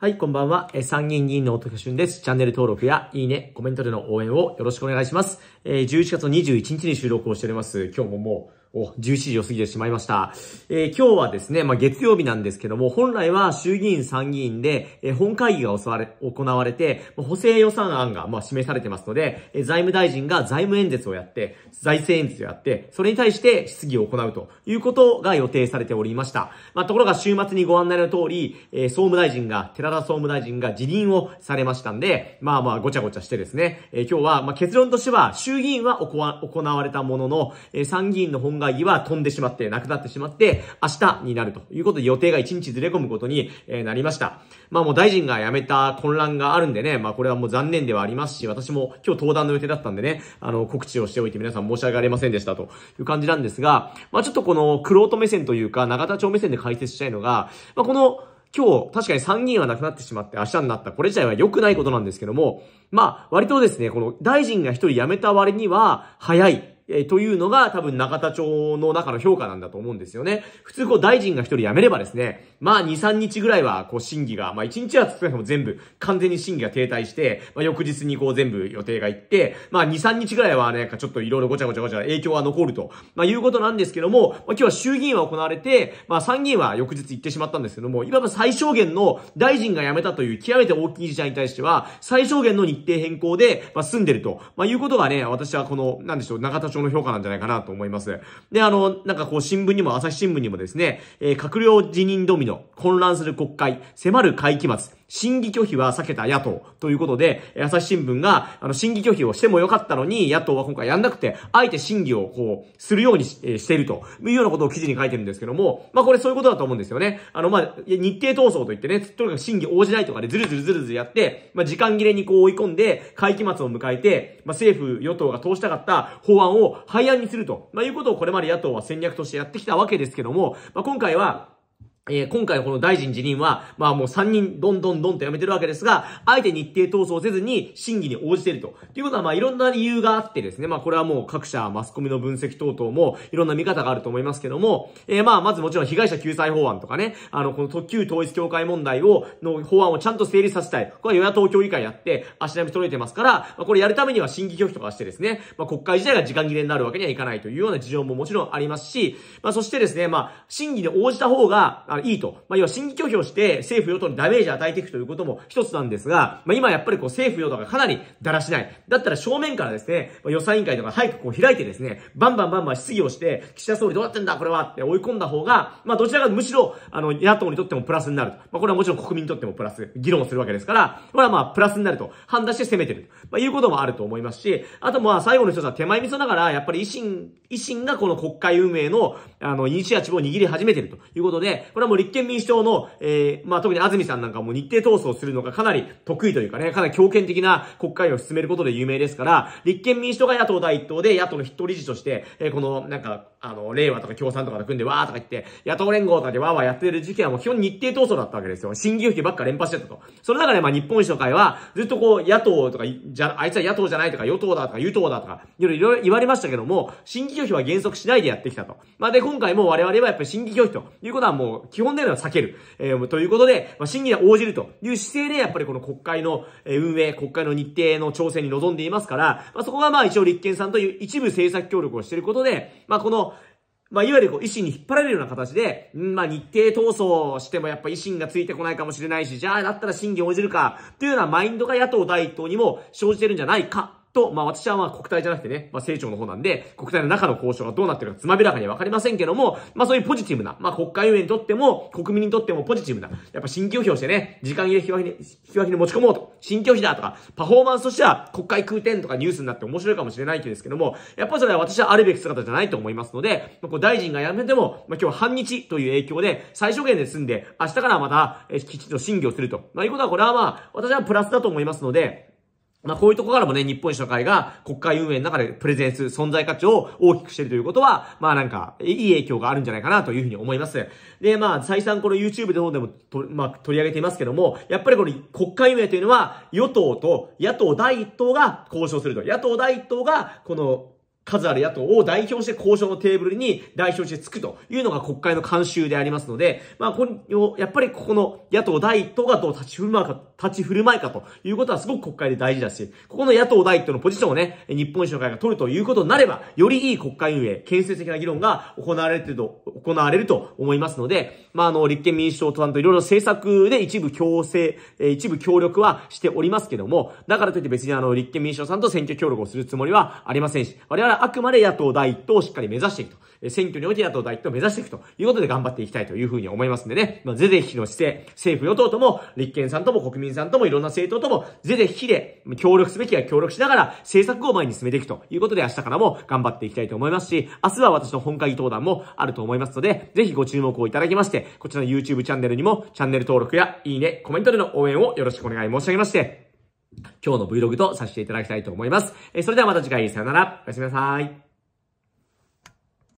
はい、こんばんは。参議院議員の乙武俊です。チャンネル登録やいいね、コメントでの応援をよろしくお願いします。11月21日に収録をしております。今日ももう11時を過ぎてしまいました。今日はですね、月曜日なんですけども、本来は衆議院参議院で、本会議が行われて、補正予算案が示されてますので、財務大臣が財務演説をやって、財政演説をやって、それに対して質疑を行うということが予定されておりました。ところが週末にご案内の通り、総務大臣が寺田総務大臣が辞任をされましたんで、ごちゃごちゃしてですね、今日は、結論としては、衆議院は行われたものの、参議院の本会議は飛んでしまって、なくなってしまって、明日になるということで、予定が1日ずれ込むことになりました。もう大臣が辞めた混乱があるんでね、これはもう残念ではありますし、私も今日登壇の予定だったんでね、告知をしておいて皆さん申し訳ありませんでしたという感じなんですが、ちょっとこの、玄人目線というか、永田町目線で解説したいのが、この、今日、確かに参議院はなくなってしまって明日になった。これ自体は良くないことなんですけども、割とですね、この大臣が一人辞めた割には早い。というのが多分永田町の中の評価なんだと思うんですよね。普通大臣が一人辞めればですね、2、3日ぐらいは審議が、1日は少なくとも全部完全に審議が停滞して、翌日に全部予定がいって、2、3日ぐらいはね、ちょっといろいろごちゃごちゃごちゃ影響が残ると、いうことなんですけども、今日は衆議院は行われて、参議院は翌日行ってしまったんですけども、いわば最小限の大臣が辞めたという極めて大きい事態に対しては、最小限の日程変更で、済んでると、いうことがね、私はこの、なんでしょう、永田町の評価なんじゃないかなと思います。で、新聞にも、朝日新聞にもですね、閣僚辞任ドミノ、混乱する国会、迫る会期末、審議拒否は避けた野党ということで、朝日新聞が、審議拒否をしてもよかったのに、野党は今回やんなくて、あえて審議をするようにしているというようなことを記事に書いてるんですけども、これそういうことだと思うんですよね。日程闘争といってね、とにかく審議応じないとかで、ずるずるずるずるやって、時間切れに追い込んで、会期末を迎えて、政府、与党が通したかった法案を廃案にすると、いうことをこれまで野党は戦略としてやってきたわけですけども、今回この大臣辞任は、もう3人どんどんどんと辞めてるわけですが、あえて日程闘争せずに審議に応じていると。ということは、いろんな理由があってですね、これはもう各社、マスコミの分析等々も、いろんな見方があると思いますけども、まずもちろん被害者救済法案とかね、この旧統一教会問題の法案をちゃんと成立させたい。これは与野党協議会やって、足並み揃えてますから、これやるためには審議拒否とかしてですね、国会自体が時間切れになるわけにはいかないというような事情ももちろんありますし、そしてですね、審議に応じた方が、いいと。要は審議拒否をして政府与党にダメージを与えていくということも一つなんですが、今やっぱり政府与党がかなりだらしない。だったら正面からですね、予算委員会とか早く開いてですね、バンバン質疑をして、岸田総理どうなってんだこれはって追い込んだ方が、どちらかむしろ、野党にとってもプラスになると。これはもちろん国民にとってもプラス、議論をするわけですから、これはプラスになると判断して攻めてると。いうこともあると思いますし、あと最後の一つは手前味噌ながら、やっぱり維新がこの国会運営の、イニシアチブを握り始めてるということで、これはもう立憲民主党の、特に安住さんなんかも日程闘争するのがかなり得意というかね、かなり強権的な国会を進めることで有名ですから、立憲民主党が野党第一党で、野党の筆頭理事として、この、令和とか共産とかで組んでわーとか言って、野党連合とかでわーわーやってる時期はもう基本日程闘争だったわけですよ。審議拒否ばっか連発してたと。その中で日本維新の会は、ずっと野党とか、あいつは野党じゃないとか、与党だとか、与党だとか、いろいろ言われましたけども、審議拒否は原則しないでやってきたと。で、今回も我々はやっぱり審議拒否ということはもう、基本では避ける。ということで、審議に応じるという姿勢で、やっぱりこの国会の運営、国会の日程の調整に臨んでいますから、そこが一応立憲さんという一部政策協力をしていることで、この、いわゆる維新に引っ張られるような形で、日程闘争してもやっぱ維新がついてこないかもしれないし、じゃあだったら審議応じるか、というようなマインドが野党第一党にも生じてるんじゃないか。と、私は国体じゃなくてね、政調の方なんで、国体の中の交渉がどうなってるかつまびらかには分かりませんけども、そういうポジティブな、国会運営にとっても、国民にとってもポジティブな、やっぱ審議拒否をしてね、時間切れ引き分けに持ち込もうと、審議拒否だとか、パフォーマンスとしては国会空転とかニュースになって面白いかもしれないですけども、やっぱりそれは私はあるべき姿じゃないと思いますので、大臣が辞めても、今日は半日という影響で、最小限で済んで、明日からまた、きちんと審議をすると。いうことはこれは私はプラスだと思いますので、こういうとこからもね、日本維新の会が国会運営の中でプレゼンス、存在価値を大きくしているということは、いい影響があるんじゃないかなというふうに思います。で、再三この YouTube の方でも取り上げていますけども、やっぱりこの国会運営というのは、与党と野党第一党が交渉すると。野党第一党が、この、数ある野党を代表して交渉のテーブルに代表してつくというのが国会の慣習でありますので、まあ、やっぱりここの野党第一党がどう立ち振る舞いかということはすごく国会で大事だし、ここの野党第一党のポジションをね、日本維新の会が取るということになれば、よりいい国会運営、建設的な議論が行われると思いますので、まあ、立憲民主党となんといろいろ政策で一部協力はしておりますけども、だからといって別に立憲民主党さんと選挙協力をするつもりはありませんし、我々はあくまで野党第一党をしっかり目指していくと、選挙において野党第一党を目指していくということで頑張っていきたいというふうに思いますんでね、まあ、是々非々の姿勢、政府与党とも、立憲さんとも国民さんともいろんな政党とも、是々非々で協力すべきは協力しながら政策を前に進めていくということで明日からも頑張っていきたいと思いますし、明日は私の本会議登壇もあると思いますので、ぜひご注目をいただきまして、こちらの YouTube チャンネルにもチャンネル登録やいいね、コメントでの応援をよろしくお願い申し上げまして、今日の Vlog とさせていただきたいと思います。それではまた次回、さよなら。おやすみなさい。